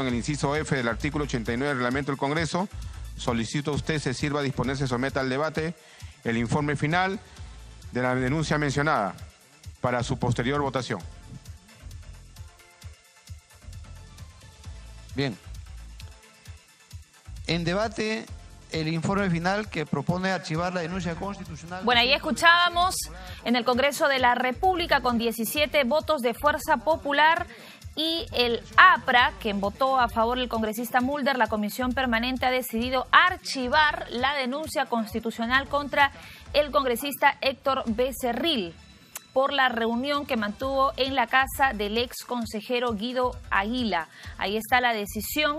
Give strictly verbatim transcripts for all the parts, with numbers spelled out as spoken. En el inciso F del artículo ochenta y nueve del reglamento del Congreso, solicito a usted se sirva a disponerse, someta al debate el informe final de la denuncia mencionada para su posterior votación. Bien. En debate, el informe final que propone archivar la denuncia constitucional. Bueno, ahí escuchábamos en el Congreso de la República con diecisiete votos de Fuerza Popular y el APRA, quien votó a favor del congresista Mulder, la Comisión Permanente ha decidido archivar la denuncia constitucional contra el congresista Héctor Becerril por la reunión que mantuvo en la casa del ex consejero Guido Águila. Ahí está la decisión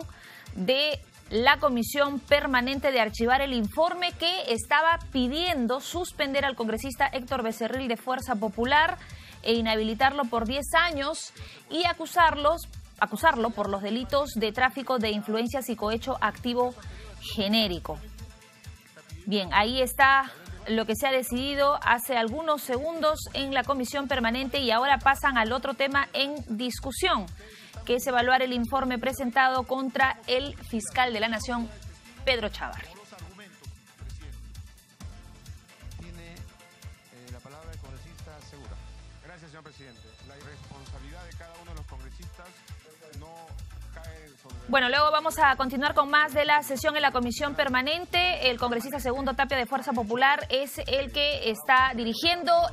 de la Comisión Permanente de archivar el informe que estaba pidiendo suspender al congresista Héctor Becerril de Fuerza Popular e inhabilitarlo por diez años y acusarlos, acusarlo por los delitos de tráfico de influencias y cohecho activo genérico. Bien, ahí está lo que se ha decidido hace algunos segundos en la Comisión Permanente y ahora pasan al otro tema en discusión, que es evaluar el informe presentado contra el fiscal de la Nación, Pedro Chávez. Tiene eh, la palabra el congresista Segura. Gracias, señor presidente. La irresponsabilidad de cada uno de los congresistas no cae sobre... Bueno, luego vamos a continuar con más de la sesión en la Comisión Permanente. El congresista Segundo Tapia de Fuerza Popular es el que está dirigiendo